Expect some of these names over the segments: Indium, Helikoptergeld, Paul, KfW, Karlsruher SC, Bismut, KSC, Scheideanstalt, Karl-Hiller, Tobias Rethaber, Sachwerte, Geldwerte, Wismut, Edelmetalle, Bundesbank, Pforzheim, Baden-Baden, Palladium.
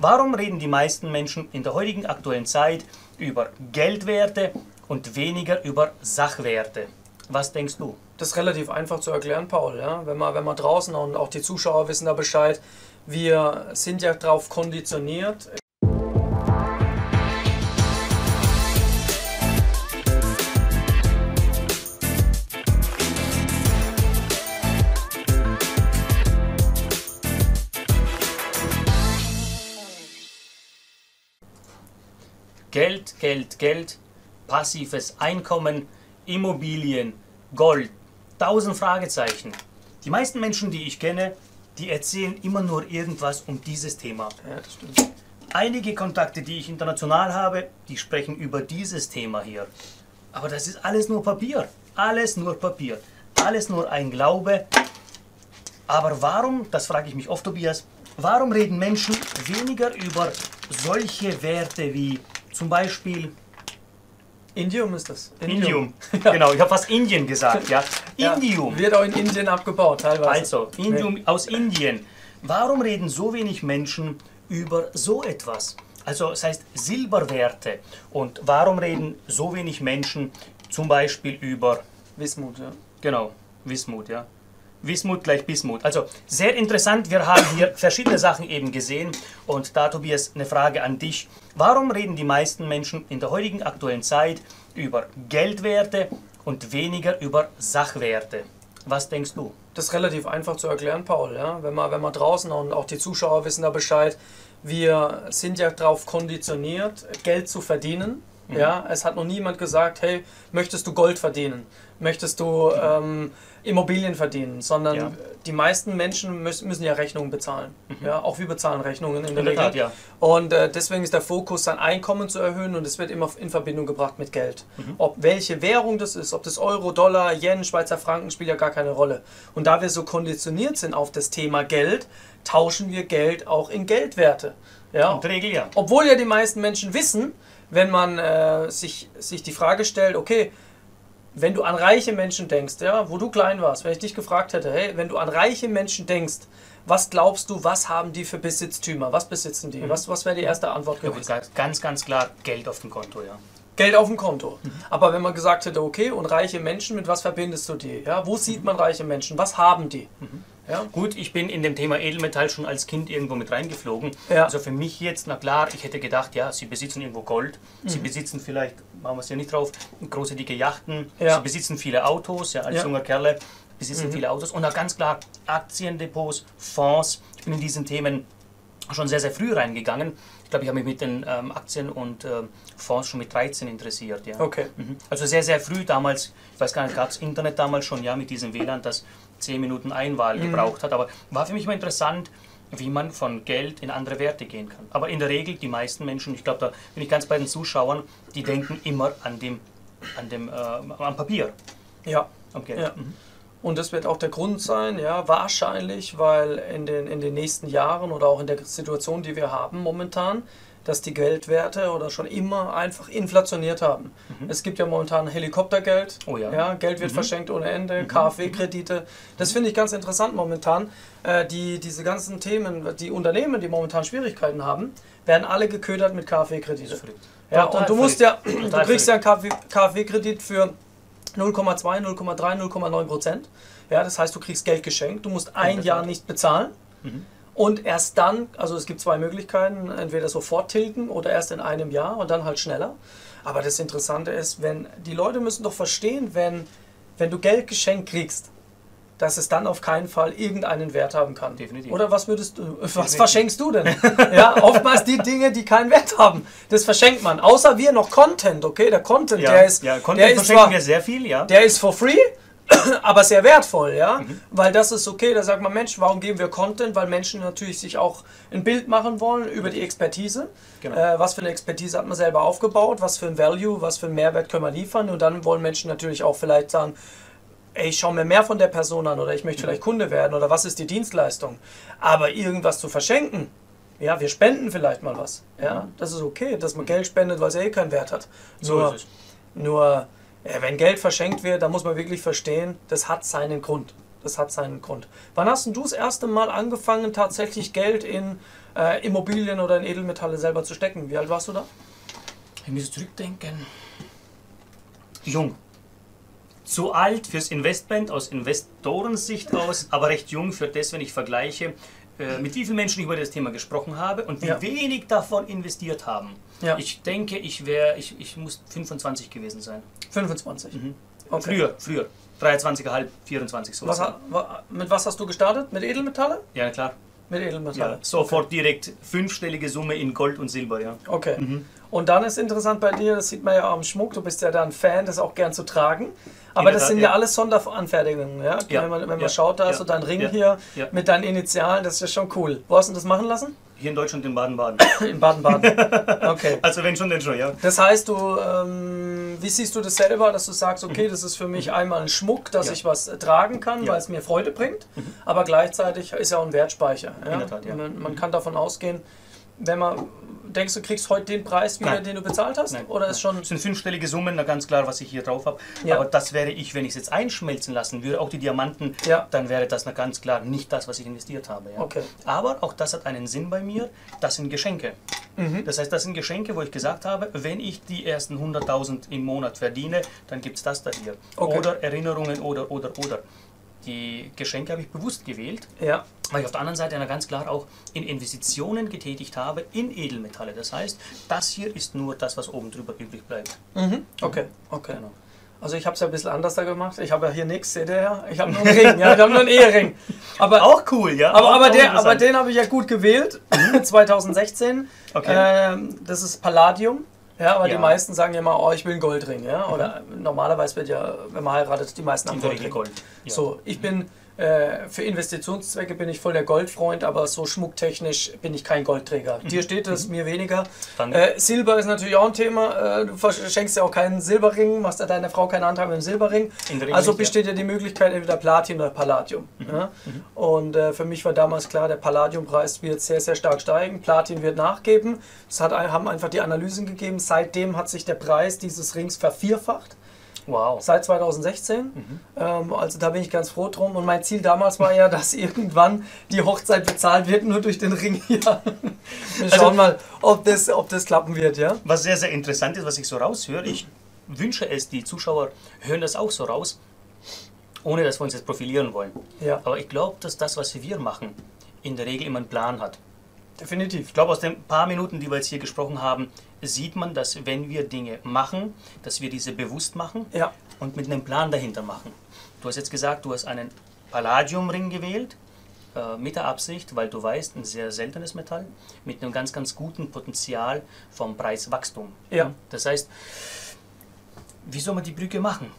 Warum reden die meisten Menschen in der heutigen aktuellen Zeit über Geldwerte und weniger über Sachwerte? Was denkst du? Das ist relativ einfach zu erklären, Paul. Ja? Wenn man draußen, und auch die Zuschauer wissen da Bescheid, wir sind ja darauf konditioniert. Geld, Geld, Geld, passives Einkommen, Immobilien, Gold, 1000 Fragezeichen. Die meisten Menschen, die ich kenne, die erzählen immer nur irgendwas um dieses Thema. Ja, das stimmt. Einige Kontakte, die ich international habe, die sprechen über dieses Thema hier. Aber das ist alles nur Papier, alles nur Papier, alles nur ein Glaube. Aber warum, das frage ich mich oft, Tobias, warum reden Menschen weniger über solche Werte wie zum Beispiel Indium ist das. Indium. Ja. Genau, ich habe fast Indien gesagt. Ja. Indium. Ja, wird auch in Indien abgebaut teilweise. Also, Indium aus Indien. Warum reden so wenig Menschen über so etwas? Also, das heißt Silberwerte. Und warum reden so wenig Menschen zum Beispiel über Wismut, ja. Genau, Wismut, ja. Wismut gleich Bismut. Also sehr interessant, wir haben hier verschiedene Sachen eben gesehen und da, Tobias, eine Frage an dich. Warum reden die meisten Menschen in der heutigen aktuellen Zeit über Geldwerte und weniger über Sachwerte? Was denkst du? Das ist relativ einfach zu erklären, Paul. Ja? Wenn man draußen, und auch die Zuschauer wissen da Bescheid, wir sind ja darauf konditioniert, Geld zu verdienen. Ja, es hat noch niemand gesagt, hey, möchtest du Gold verdienen? Möchtest du Immobilien verdienen? Sondern ja, die meisten Menschen müssen ja Rechnungen bezahlen. Mhm. Ja, auch wir bezahlen Rechnungen in der Regel. Ja. Und deswegen ist der Fokus, sein Einkommen zu erhöhen, und es wird immer in Verbindung gebracht mit Geld. Mhm. Ob welche Währung das ist, ob das Euro, Dollar, Yen, Schweizer Franken, spielt ja gar keine Rolle. Und da wir so konditioniert sind auf das Thema Geld, tauschen wir Geld auch in Geldwerte. Ja. In der Regel, ja. Obwohl ja die meisten Menschen wissen, wenn man sich die Frage stellt, okay, wenn du an reiche Menschen denkst, ja, wo du klein warst, wenn ich dich gefragt hätte, hey, wenn du an reiche Menschen denkst, was glaubst du, was haben die für Besitztümer, was besitzen die, was wäre die erste Antwort gewesen? Ja, ganz, ganz klar, Geld auf dem Konto, ja. Geld auf dem Konto. Mhm. Aber wenn man gesagt hätte, okay, und reiche Menschen, mit was verbindest du die? Ja, wo sieht man reiche Menschen, was haben die? Mhm. Ja. Gut, ich bin in dem Thema Edelmetall schon als Kind irgendwo mit reingeflogen. Ja. Also für mich jetzt, na klar, ich hätte gedacht, ja, sie besitzen irgendwo Gold, sie besitzen vielleicht, machen wir es ja nicht drauf, große dicke Yachten, ja, sie besitzen viele Autos, ja, als junger Kerle besitzen viele Autos, und auch ganz klar Aktiendepots, Fonds. Ich bin in diesen Themen schon sehr, sehr früh reingegangen. Ich glaube, ich habe mich mit den Aktien und Fonds schon mit 13 interessiert. Ja. Okay. Mhm. Also sehr, sehr früh damals, ich weiß gar nicht, gab es Internet damals schon, ja, mit diesem WLAN, das 10 Minuten Einwahl gebraucht hat. Aber war für mich mal interessant, wie man von Geld in andere Werte gehen kann. Aber in der Regel, die meisten Menschen, ich glaube, da bin ich ganz bei den Zuschauern, die denken immer am Papier. Ja. Am Geld. Ja. Mhm. Und das wird auch der Grund sein, ja, wahrscheinlich, weil in den nächsten Jahren oder auch in der Situation, die wir haben momentan, dass die Geldwerte oder schon immer einfach inflationiert haben. Mhm. Es gibt ja momentan Helikoptergeld, oh ja. Ja, Geld wird verschenkt ohne Ende, KfW-Kredite. Das finde ich ganz interessant momentan. Diese ganzen Themen, die Unternehmen, die momentan Schwierigkeiten haben, werden alle geködert mit KfW-Krediten. Ja, und du kriegst ja einen KfW-Kredit für 0,2, 0,3, 0,9%. Ja, das heißt, du kriegst Geld geschenkt, du musst ein Jahr nicht bezahlen. Mhm. Und erst dann, also es gibt zwei Möglichkeiten, entweder sofort tilgen oder erst in einem Jahr und dann halt schneller. Aber das Interessante ist, wenn die Leute müssen doch verstehen, wenn du Geld geschenkt kriegst, dass es dann auf keinen Fall irgendeinen Wert haben kann. Definitiv. Oder was verschenkst du denn? Ja, oftmals die Dinge, die keinen Wert haben. Das verschenkt man. Außer wir noch Content, okay? Der Content, ja, der ist... Ja, Content verschenken wir sehr viel, ja. Der ist for free, aber sehr wertvoll, ja? Weil das ist okay, da sagt man, Mensch, warum geben wir Content? Weil Menschen natürlich sich auch ein Bild machen wollen über die Expertise. Genau. Was für eine Expertise hat man selber aufgebaut? Was für ein Value, was für einen Mehrwert können wir liefern? Und dann wollen Menschen natürlich auch vielleicht sagen, ey, ich schaue mir mehr von der Person an, oder ich möchte vielleicht Kunde werden, oder was ist die Dienstleistung? Aber irgendwas zu verschenken, ja, wir spenden vielleicht mal was. Ja, das ist okay, dass man Geld spendet, weil es ja eh keinen Wert hat. Nur wenn Geld verschenkt wird, dann muss man wirklich verstehen, das hat seinen Grund. Das hat seinen Grund. Wann hast denn du das erste Mal angefangen, tatsächlich Geld in Immobilien oder in Edelmetalle selber zu stecken? Wie alt warst du da? Ich muss zurückdenken. Jung. Zu alt fürs Investment, aus Investorensicht aus, aber recht jung für das, wenn ich vergleiche, mit wie vielen Menschen ich über das Thema gesprochen habe und wie wenig davon investiert haben. Ja. Ich denke, ich muss 25 gewesen sein. 25? Mhm. Okay. Früher. 23,5, 24 so. Mit was hast du gestartet? Mit Edelmetalle? Ja, klar. Mit Edelmetalle. Ja, sofort direkt fünfstellige Summe in Gold und Silber, ja. Okay. Mhm. Und dann ist interessant bei dir, das sieht man ja am Schmuck, du bist ja da ein Fan, das auch gern zu tragen. Aber das sind ja alles Sonderanfertigungen, ja? Ja. Wenn man schaut, da hast du deinen Ring hier mit deinen Initialen, das ist ja schon cool. Wo hast du das machen lassen? Hier in Deutschland, in Baden-Baden. In Baden-Baden, okay. Also wenn schon, dann schon, ja. Das heißt, du, wie siehst du das selber, dass du sagst, okay, das ist für mich einmal ein Schmuck, dass ich was tragen kann, weil es mir Freude bringt, aber gleichzeitig ist ja auch ein Wertspeicher. Ja? In der Tat, ja. Man kann davon ausgehen, wenn man... Denkst du, kriegst heute den Preis wieder, den du bezahlt hast? Nein. Oder ist schon... Das sind fünfstellige Summen, na ganz klar, was ich hier drauf habe. Ja. Aber das wäre ich, wenn ich es jetzt einschmelzen lassen würde, auch die Diamanten, dann wäre das na ganz klar nicht das, was ich investiert habe. Ja. Okay. Aber auch das hat einen Sinn bei mir, das sind Geschenke. Mhm. Das heißt, das sind Geschenke, wo ich gesagt habe, wenn ich die ersten 100.000 im Monat verdiene, dann gibt es das da hier. Okay. Oder Erinnerungen oder. Die Geschenke habe ich bewusst gewählt, weil ich auf der anderen Seite ganz klar auch in Investitionen getätigt habe, in Edelmetalle. Das heißt, das hier ist nur das, was oben drüber übrig bleibt. Mhm. Okay. Genau. Also ich habe es ja ein bisschen anders da gemacht. Ich habe ja hier nichts, seht ihr ja? Ich habe nur einen Ring, ich habe nur einen Ehering. Aber, auch cool, ja? Aber den habe ich ja gut gewählt, 2016. Okay. Das ist Palladium. Ja, aber die meisten sagen ja immer, oh, ich will einen Goldring. Ja? Oder normalerweise wird ja, wenn man heiratet, die meisten haben Goldring. Gold. Ja. So, ich bin für Investitionszwecke bin ich voll der Goldfreund, aber so schmucktechnisch bin ich kein Goldträger. Dir steht es, mir weniger. Silber ist natürlich auch ein Thema. Du schenkst ja auch keinen Silberring, machst ja deiner Frau keinen Antrag mit dem Silberring. Also besteht ja die Möglichkeit, entweder Platin oder Palladium. Mhm. Ja? Und für mich war damals klar, der Palladiumpreis wird sehr, sehr stark steigen. Platin wird nachgeben. Das haben einfach die Analysen gegeben. Seitdem hat sich der Preis dieses Rings vervierfacht. Wow. Seit 2016. Mhm. Also da bin ich ganz froh drum. Und mein Ziel damals war ja, dass irgendwann die Hochzeit bezahlt wird, nur durch den Ring hier. Wir schauen mal, ob das klappen wird. Ja? Was sehr, sehr interessant ist, was ich so raushöre, ich wünsche es, die Zuschauer hören das auch so raus, ohne dass wir uns jetzt profilieren wollen. Ja. Aber ich glaube, dass das, was wir machen, in der Regel immer einen Plan hat. Definitiv. Ich glaube, aus den paar Minuten, die wir jetzt hier gesprochen haben, sieht man, dass wenn wir Dinge machen, dass wir diese bewusst machen und mit einem Plan dahinter machen. Du hast jetzt gesagt, du hast einen Palladiumring gewählt, mit der Absicht, weil du weißt, ein sehr seltenes Metall, mit einem ganz, ganz guten Potenzial vom Preiswachstum. Ja. Das heißt, wie soll man die Brücke machen?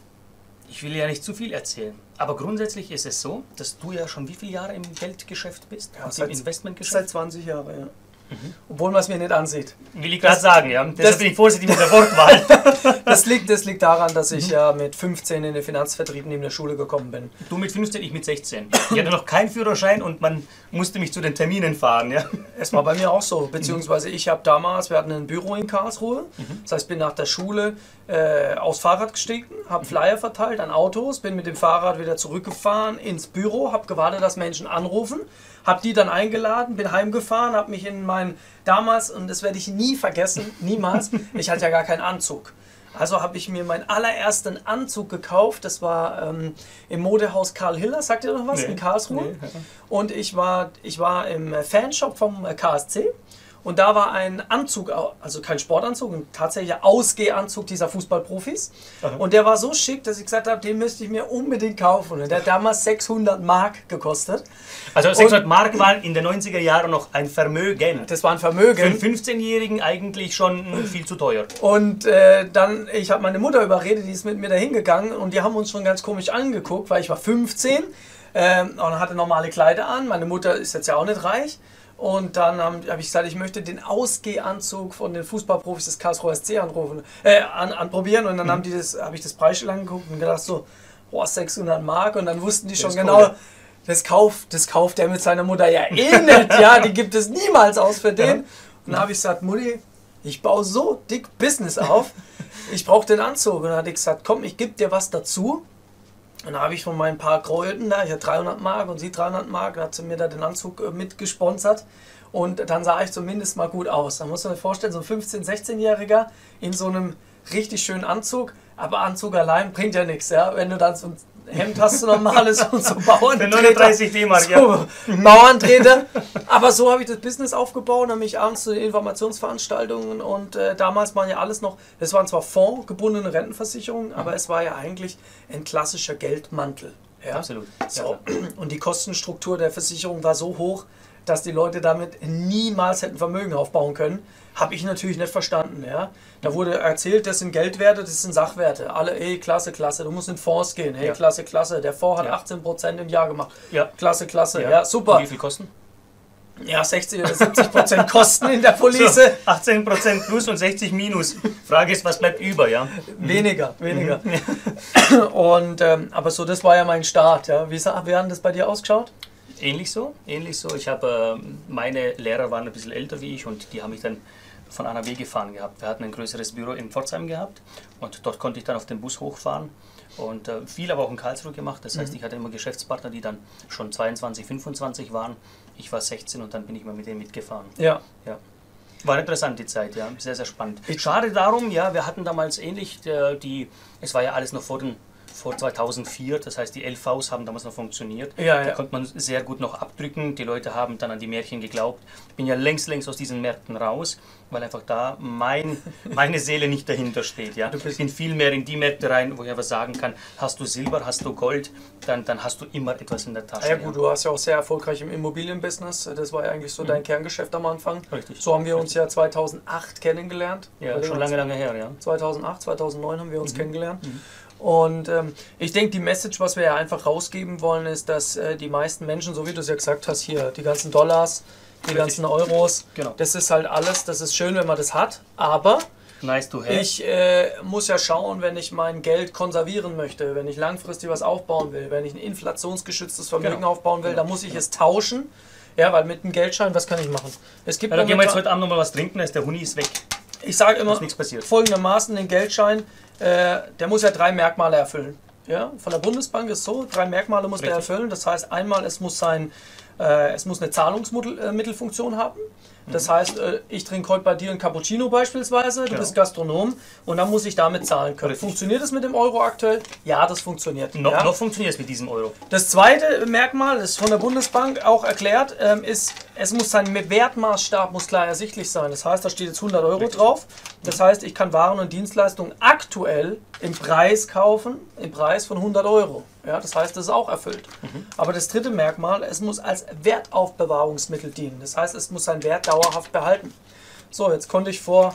Ich will ja nicht zu viel erzählen, aber grundsätzlich ist es so, dass du ja schon wie viele Jahre im Geldgeschäft bist, im Investmentgeschäft? Seit 20 Jahren, ja. Mhm. Obwohl man es mir nicht ansieht. Will ich gerade sagen, ja. Deshalb bin ich vorsichtig mit der Wortwahl. Das liegt daran, dass ich ja mit 15 in den Finanzvertrieb neben der Schule gekommen bin. Du mit 15, ich mit 16. Ich hatte noch keinen Führerschein und man musste mich zu den Terminen fahren, ja. Es war bei mir auch so, beziehungsweise ich habe damals, wir hatten ein Büro in Karlsruhe, das heißt, ich bin nach der Schule aufs Fahrrad gestiegen, habe Flyer verteilt an Autos, bin mit dem Fahrrad wieder zurückgefahren ins Büro, habe gewartet, dass Menschen anrufen, habe die dann eingeladen, bin heimgefahren, habe mich in meinen, damals, und das werde ich nie vergessen, niemals, ich hatte ja gar keinen Anzug. Also habe ich mir meinen allerersten Anzug gekauft, das war im Modehaus Karl-Hiller, sagt ihr noch was, in Karlsruhe. Nee. Und ich war im Fanshop vom KSC und da war ein Anzug, also kein Sportanzug, ein tatsächlicher Ausgehanzug dieser Fußballprofis. Aha. Und der war so schick, dass ich gesagt habe, den müsste ich mir unbedingt kaufen. Und der hat damals 600 Mark gekostet. Also 600 Mark waren in den 90er Jahren noch ein Vermögen. Das war ein Vermögen. Für einen 15-Jährigen eigentlich schon viel zu teuer. Und dann, ich habe meine Mutter überredet, die ist mit mir dahin gegangen und die haben uns schon ganz komisch angeguckt, weil ich war 15 und hatte normale Kleider an. Meine Mutter ist jetzt ja auch nicht reich. Und dann habe ich gesagt, ich möchte den Ausgehanzug von den Fußballprofis des Karlsruher SC anprobieren. Und dann habe ich das Preisschild angeguckt und gedacht so, boah, 600 Mark. Und dann wussten die schon genau, das kauft der mit seiner Mutter ja eh nicht. Ja, die gibt es niemals aus für den. Und dann habe ich gesagt, Mutti, ich baue so dick Business auf, ich brauche den Anzug. Und dann hat die gesagt, komm, ich gebe dir was dazu. Dann habe ich von meinen paar Kräuten da, ich hatte 300 Mark und sie 300 Mark, da hat sie mir da den Anzug mitgesponsert und dann sah ich zumindest mal gut aus. Da muss man sich vorstellen, so ein 15-, 16-Jähriger in so einem richtig schönen Anzug, aber Anzug allein bringt ja nichts, ja? Wenn du dann so ein Hemd hast, du normales und so Bauerntreter, so Bauerntreter. Aber so habe ich das Business aufgebaut, nämlich abends zu den Informationsveranstaltungen und damals waren ja alles noch, es waren zwar fondgebundene Rentenversicherungen, aber es war ja eigentlich ein klassischer Geldmantel. Ja? Absolut. So. Und die Kostenstruktur der Versicherung war so hoch, dass die Leute damit niemals hätten Vermögen aufbauen können. Habe ich natürlich nicht verstanden. Ja? Da wurde erzählt, das sind Geldwerte, das sind Sachwerte. Alle, ey, klasse, klasse, du musst in Fonds gehen. Ey, ja. Klasse, klasse, der Fonds hat 18% im Jahr gemacht. Ja. Klasse, klasse, ja, ja super. Und wie viel Kosten? Ja, 60 oder 70% Kosten in der Police. So, 18% plus und 60 minus. Frage ist, was bleibt über, ja? Weniger, weniger. Und, aber so, das war ja mein Start. Ja? Wie hat das bei dir ausgeschaut? Ähnlich so, ähnlich so. Ich habe, meine Lehrer waren ein bisschen älter wie ich und die haben mich dann von A nach B gefahren gehabt. Wir hatten ein größeres Büro in Pforzheim gehabt und dort konnte ich dann auf den Bus hochfahren und viel aber auch in Karlsruhe gemacht. Das heißt, ich hatte immer Geschäftspartner, die dann schon 22, 25 waren. Ich war 16 und dann bin ich mal mit denen mitgefahren. Ja. Ja. War interessant die Zeit, ja. Sehr, sehr spannend. Schade darum, ja, wir hatten damals ähnlich, es war ja alles noch vor 2004, das heißt die LVs haben damals noch funktioniert, ja, ja. Da konnte man sehr gut noch abdrücken, die Leute haben dann an die Märchen geglaubt. Ich bin ja längst aus diesen Märkten raus, weil einfach da meine Seele nicht dahinter steht. Ja? Ich bin viel mehr in die Märkte rein, wo ich aber sagen kann, hast du Silber, hast du Gold, dann hast du immer etwas in der Tasche. Ja gut, ja. Du warst ja auch sehr erfolgreich im Immobilienbusiness, das war ja eigentlich so dein Kerngeschäft am Anfang. Richtig. So haben wir uns ja 2008 kennengelernt. Ja, schon lange, lange her. Ja. 2008, 2009 haben wir uns kennengelernt. Und ich denke, die Message, was wir ja einfach rausgeben wollen, ist, dass die meisten Menschen, so wie du es ja gesagt hast, hier die ganzen Dollars, die ganzen Euros, genau. Das ist halt alles, das ist schön, wenn man das hat, aber nice to have. Ich muss ja schauen, wenn ich mein Geld konservieren möchte, wenn ich langfristig was aufbauen will, wenn ich ein inflationsgeschütztes Vermögen aufbauen will, dann muss ich es tauschen, ja, weil mit dem Geldschein, was kann ich machen? Es gibt dann gehen wir jetzt heute Abend nochmal was trinken, da ist der Huni weg. Ich sage immer folgendermaßen, den Geldschein, der muss ja 3 Merkmale erfüllen. Ja? Von der Bundesbank ist so, 3 Merkmale muss der erfüllen. Das heißt, einmal, es muss eine Zahlungsmittelfunktion haben. Das heißt, ich trinke heute bei dir einen Cappuccino beispielsweise, du bist Gastronom und dann muss ich damit zahlen können. Funktioniert das mit dem Euro aktuell? Ja, das funktioniert. Noch funktioniert es mit diesem Euro. Das zweite Merkmal, das ist von der Bundesbank auch erklärt, ist, es muss sein Wertmaßstab muss klar ersichtlich sein. Das heißt, da steht jetzt 100 Euro drauf. Das heißt, ich kann Waren und Dienstleistungen aktuell im Preis kaufen, im Preis von 100 Euro. Ja, das heißt, das ist auch erfüllt. Aber das dritte Merkmal, es muss als Wertaufbewahrungsmittel dienen. Das heißt, es muss seinen Wert dauerhaft behalten. So, jetzt konnte ich vor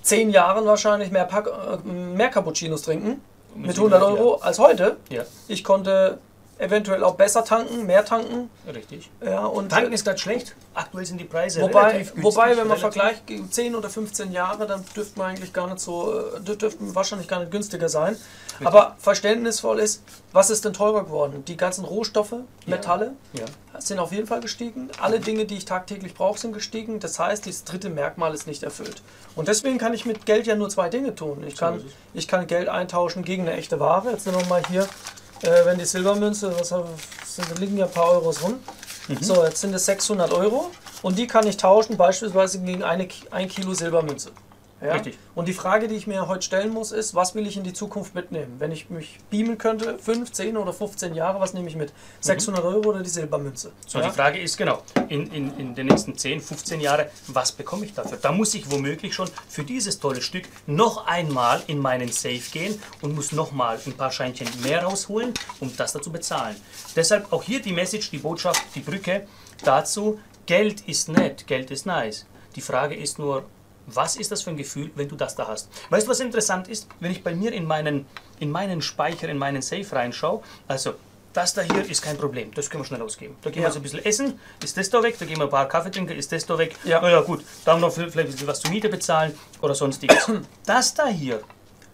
10 Jahren wahrscheinlich mehr Cappuccinos trinken mit 100 Euro als heute. Ja. Ich konnte eventuell auch besser tanken, mehr tanken. Richtig. Ja, und tanken ist gerade schlecht. Aktuell sind die Preise relativ günstig. Wobei, wenn man vergleicht, 10 oder 15 Jahre, dann dürften eigentlich gar nicht so, dürften wahrscheinlich gar nicht günstiger sein. Richtig. Aber verständnisvoll ist, was ist denn teurer geworden? Die ganzen Rohstoffe, Metalle sind auf jeden Fall gestiegen. Alle Dinge, die ich tagtäglich brauche, sind gestiegen. Das heißt, das dritte Merkmal ist nicht erfüllt. Und deswegen kann ich mit Geld ja nur 2 Dinge tun. Ich kann Geld eintauschen gegen eine echte Ware. Jetzt nehmen wir mal hier. Wenn die Silbermünze, da liegen ja ein paar Euros rum. So, jetzt sind es 600 Euro und die kann ich tauschen, beispielsweise gegen ein Kilo Silbermünze. Ja? Richtig. Und die Frage, die ich mir heute stellen muss, ist, was will ich in die Zukunft mitnehmen? Wenn ich mich beamen könnte, 5, 10 oder 15 Jahre, was nehme ich mit? 600 Euro oder die Silbermünze? So, ja? Die Frage ist genau, in den nächsten 10, 15 Jahren, was bekomme ich dafür? Da muss ich womöglich schon für dieses tolle Stück noch einmal in meinen Safe gehen und muss nochmal ein paar Scheinchen mehr rausholen, um das dazu bezahlen. Deshalb auch hier die Message, die Botschaft, die Brücke dazu, Geld ist nett, Geld ist nice. Die Frage ist nur, was ist das für ein Gefühl, wenn du das da hast? Weißt du, was interessant ist? Wenn ich bei mir in meinen Speicher, in meinen Safe reinschaue, also das da hier ist kein Problem, das können wir schnell ausgeben. Da gehen wir so ein bisschen essen, ist das da weg, da gehen wir ein paar Kaffee trinken, ist das da weg. Ja. Na ja gut, da haben wir noch vielleicht ein bisschen was zur Miete bezahlen oder sonstiges. Das da hier,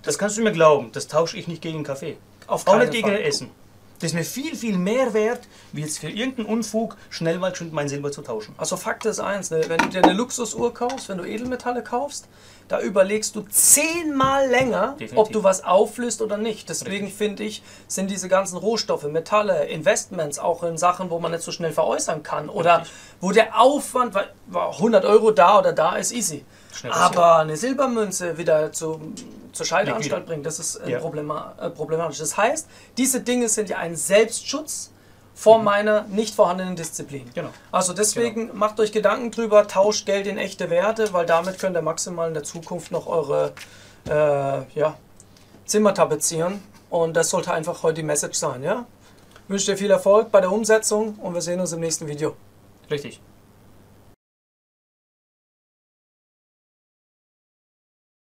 das kannst du mir glauben, das tausche ich nicht gegen Kaffee. Auch nicht gegen Essen. Das ist mir viel, viel mehr wert, wie jetzt für irgendeinen Unfug schnell mal mein Silber zu tauschen. Also Fakt ist eins, ne? Wenn du dir eine Luxusuhr kaufst, wenn du Edelmetalle kaufst, da überlegst du 10-mal länger, definitiv, ob du was auflöst oder nicht. Deswegen finde ich, sind diese ganzen Rohstoffe, Metalle, Investments auch in Sachen, wo man nicht so schnell veräußern kann oder richtig, wo der Aufwand, weil 100 Euro da oder da ist easy. Aber eine Silbermünze wieder zur Scheideanstalt bringen, das ist problematisch. Das heißt, diese Dinge sind ja ein Selbstschutz vor meiner nicht vorhandenen Disziplin. Genau. Also deswegen macht euch Gedanken drüber, tauscht Geld in echte Werte, weil damit könnt ihr maximal in der Zukunft noch eure Zimmer tapezieren. Und das sollte einfach heute die Message sein. Ja? Ich wünsche dir viel Erfolg bei der Umsetzung und wir sehen uns im nächsten Video. Richtig.